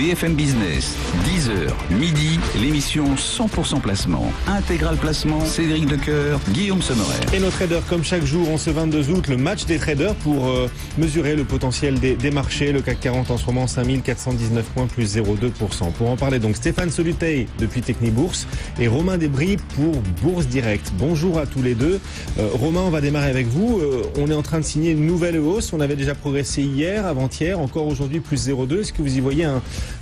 BFM Business, 10h, midi, l'émission 100% placement. Intégral placement, Cédric Decoeur, Guillaume Sommerer. Et nos traders, comme chaque jour, en ce 22 août, le match des traders pour mesurer le potentiel des marchés. Le CAC 40 en ce moment, 5419 points, plus 0,2%. Pour en parler, donc, Stéphane Soluteil depuis TechniBourse et Romain Daubry pour Bourse Direct. Bonjour à tous les deux. Romain, on va démarrer avec vous. On est en train de signer une nouvelle hausse. On avait déjà progressé hier, avant-hier, encore aujourd'hui, plus 0,2. Est-ce que vous y voyez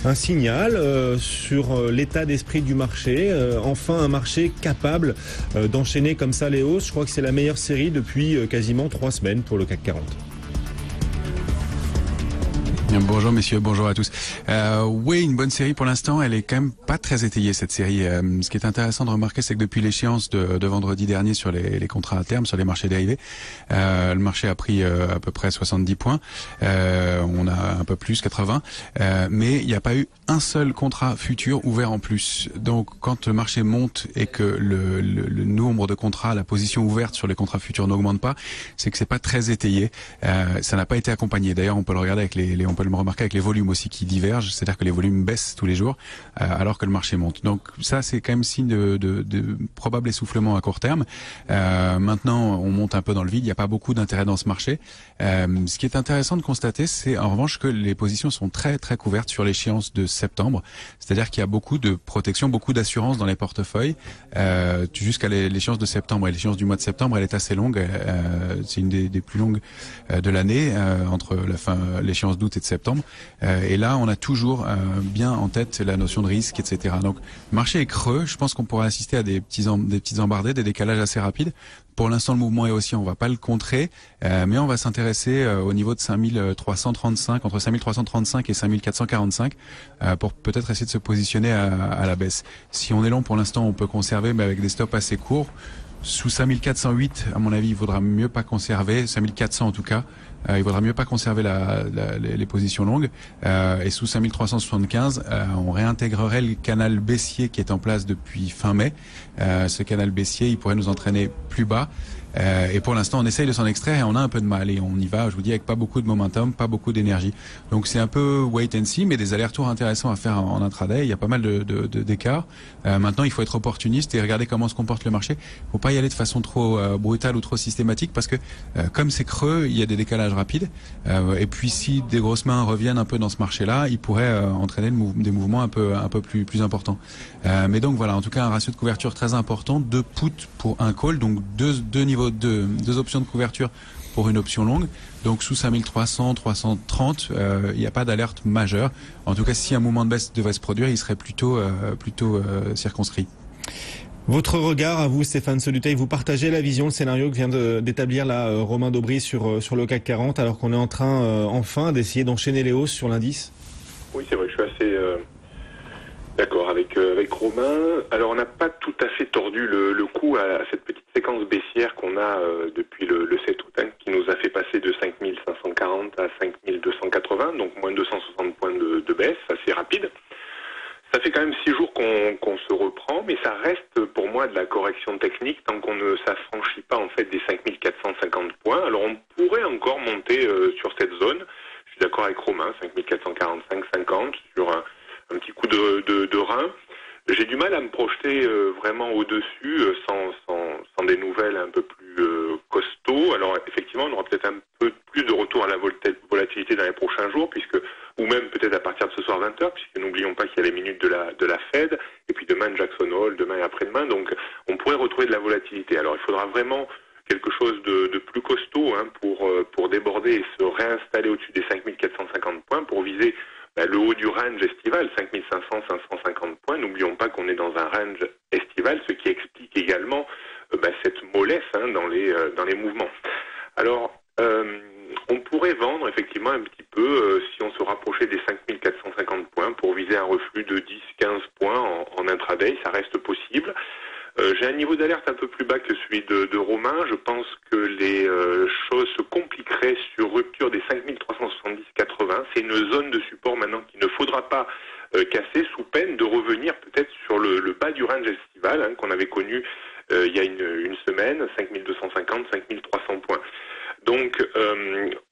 un signal sur l'état d'esprit du marché, enfin un marché capable d'enchaîner comme ça les hausses? Je crois que c'est la meilleure série depuis quasiment 3 semaines pour le CAC 40. Bonjour messieurs, bonjour à tous. Oui, une bonne série pour l'instant, elle est quand même pas très étayée cette série. Ce qui est intéressant de remarquer, c'est que depuis l'échéance de vendredi dernier sur les contrats à terme, sur les marchés dérivés, le marché a pris à peu près 70 points, on a un peu plus, 80, mais il n'y a pas eu un seul contrat futur ouvert en plus. Donc quand le marché monte et que le nombre de contrats, la position ouverte sur les contrats futurs n'augmente pas, c'est que c'est pas très étayé, ça n'a pas été accompagné. D'ailleurs, on peut le regarder avec on peut le remarquer avec les volumes aussi qui divergent, c'est-à-dire que les volumes baissent tous les jours alors que le marché monte. Donc ça, c'est quand même signe de probable essoufflement à court terme. Maintenant, on monte un peu dans le vide, il n'y a pas beaucoup d'intérêt dans ce marché. Ce qui est intéressant de constater, c'est en revanche que les positions sont très très couvertes sur l'échéance de septembre, c'est-à-dire qu'il y a beaucoup de protection, beaucoup d'assurance dans les portefeuilles jusqu'à l'échéance de septembre. Et l'échéance du mois de septembre, elle est assez longue, c'est une des plus longues de l'année, entre l'échéance d'août et de septembre, et là on a toujours bien en tête la notion de risque, etc. Donc le marché est creux, je pense qu'on pourra assister à des petites embardées, des décalages assez rapides. Pour l'instant le mouvement est aussi, on va pas le contrer, mais on va s'intéresser au niveau de 5335, entre 5335 et 5445, pour peut-être essayer de se positionner à la baisse. Si on est long pour l'instant, on peut conserver, mais avec des stops assez courts. Sous 5408, à mon avis, il vaudra mieux pas conserver, 5400 en tout cas, il vaudra mieux pas conserver les positions longues. Et sous 5375, on réintégrerait le canal baissier qui est en place depuis fin mai. Ce canal baissier, il pourrait nous entraîner plus bas. Et pour l'instant, on essaye de s'en extraire et on a un peu de mal. Et on y va, je vous dis, avec pas beaucoup de momentum, pas beaucoup d'énergie. Donc c'est un peu wait and see, mais des allers-retours intéressants à faire en intraday. Il y a pas mal d'écarts. Maintenant, il faut être opportuniste et regarder comment se comporte le marché. Il faut pas y aller de façon trop brutale ou trop systématique, parce que comme c'est creux, il y a des décalages rapides. Et puis si des grosses mains reviennent un peu dans ce marché-là, ils pourraient entraîner des mouvements un peu plus importants. Mais donc voilà, en tout cas, un ratio de couverture très important, 2 puts pour un call, donc deux niveaux. Deux options de couverture pour une option longue. Donc sous 5300, 330, il n'y a pas d'alerte majeure. En tout cas, si un mouvement de baisse devait se produire, il serait plutôt circonscrit. Votre regard à vous, Stéphane Soluteil, vous partagez la vision, le scénario que vient d'établir Romain Daubry sur le CAC 40, alors qu'on est en train enfin d'essayer d'enchaîner les hausses sur l'indice? Oui, c'est vrai, je suis assez d'accord avec Romain. Alors on n'a pas tout à fait tordu le coup à cette petite séquence baissière qu'on a depuis le 7 août, hein, qui nous a fait passer de 5540 à 5280, donc moins de 260 points de baisse, assez rapide. Ça fait quand même 6 jours qu'on se reprend, mais ça reste pour moi de la correction technique tant qu'on ne s'affranchit pas en fait des 5450 points. Alors on pourrait encore monter sur cette zone, je suis d'accord avec Romain, 5445-50 sur un petit coup de rein. J'ai du mal à me projeter vraiment au-dessus sans des nouvelles un peu plus costauds. Alors effectivement, on aura peut-être un peu plus de retour à la volatilité dans les prochains jours, ou même peut-être à partir de ce soir 20h, puisque n'oublions pas qu'il y a les minutes de la Fed, et puis demain Jackson Hole, demain et après-demain. Donc on pourrait retrouver de la volatilité. Alors il faudra vraiment quelque chose de plus costaud, hein, pour déborder et se réinstaller au-dessus des 5450 points pour viser le haut du range estival, 5500-550 points. N'oublions pas qu'on est dans un range estival, ce qui explique également cette mollesse, hein, dans les mouvements. Alors, on pourrait vendre effectivement un petit peu si on se rapprochait des 5450 points pour viser un reflux de 10-15 points en intraday, ça reste possible. J'ai un niveau d'alerte un peu plus bas que celui de Romain. Je pense que les choses se compliqueraient sur rupture des 5370-80. C'est une zone de support maintenant qu'il ne faudra pas casser, sous peine de revenir peut-être sur le bas du range estival, hein, qu'on avait connu il y a une semaine, 5250-5300 points. Donc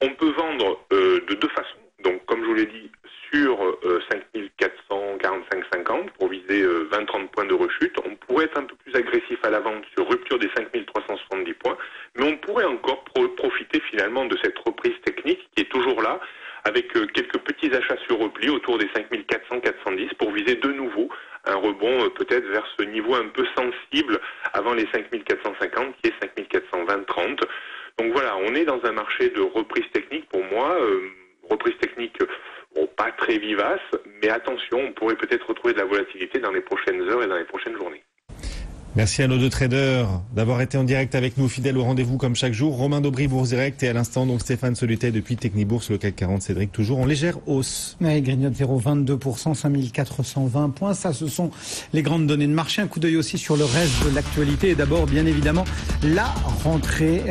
on peut vendre de deux façons. Donc comme je vous l'ai dit, sur 5400, finalement de cette reprise technique qui est toujours là, avec quelques petits achats sur repli autour des 5400-410 pour viser de nouveau un rebond peut-être vers ce niveau un peu sensible avant les 5450 qui est 5420-30. Donc voilà, on est dans un marché de reprise technique pour moi, reprise technique pas très vivace, mais attention, on pourrait peut-être retrouver de la volatilité dans les prochaines heures et dans les prochaines journées. Merci à nos deux traders d'avoir été en direct avec nous, fidèles au rendez-vous comme chaque jour. Romain Daubry, Bourse Direct, et à l'instant donc Stéphane Solutet depuis TechniBourse, le CAC 40, Cédric, toujours en légère hausse. Ouais, il grignote 0,22%, 5420 points. Ça, ce sont les grandes données de marché. Un coup d'œil aussi sur le reste de l'actualité et d'abord, bien évidemment, la rentrée.